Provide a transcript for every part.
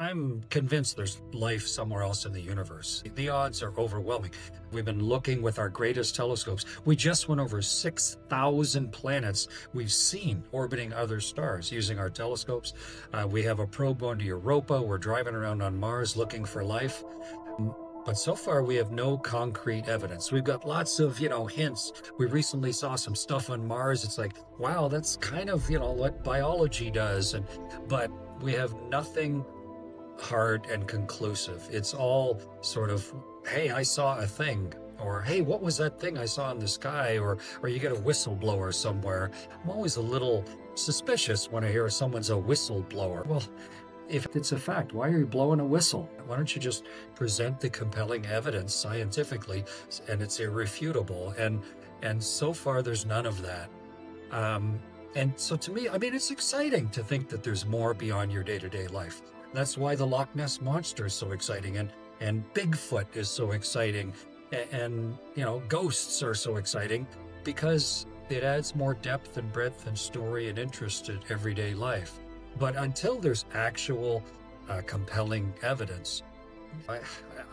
I'm convinced there's life somewhere else in the universe. The odds are overwhelming. We've been looking with our greatest telescopes. We just went over 6,000 planets we've seen orbiting other stars using our telescopes. We have a probe going to Europa. We're driving around on Mars looking for life. But so far, we have no concrete evidence. We've got lots of, hints. We recently saw some stuff on Mars. It's like, wow, that's kind of, what biology does. But we have nothing hard and conclusive. It's all sort of, hey, I saw a thing. Or, hey, what was that thing I saw in the sky? Or you get a whistleblower somewhere. I'm always a little suspicious when I hear someone's a whistleblower. Well, if it's a fact, why are you blowing a whistle? Why don't you just present the compelling evidence scientifically, and it's irrefutable? And so far, there's none of that. And so to me, it's exciting to think that there's more beyond your day-to-day life. That's why the Loch Ness Monster is so exciting, and Bigfoot is so exciting, and ghosts are so exciting, because it adds more depth and breadth and story and interest to everyday life. But until there's actual compelling evidence,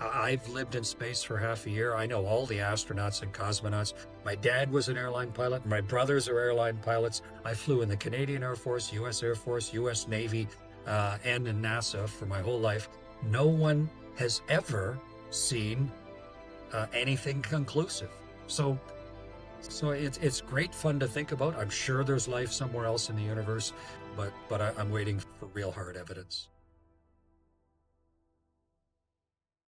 I've lived in space for half a year. I know all the astronauts and cosmonauts. My dad was an airline pilot. My brothers are airline pilots. I flew in the Canadian Air Force, U.S. Air Force, U.S. Navy, and in NASA for my whole life. No one has ever seen anything conclusive. So it's great fun to think about. I'm sure there's life somewhere else in the universe, but I'm waiting for real hard evidence.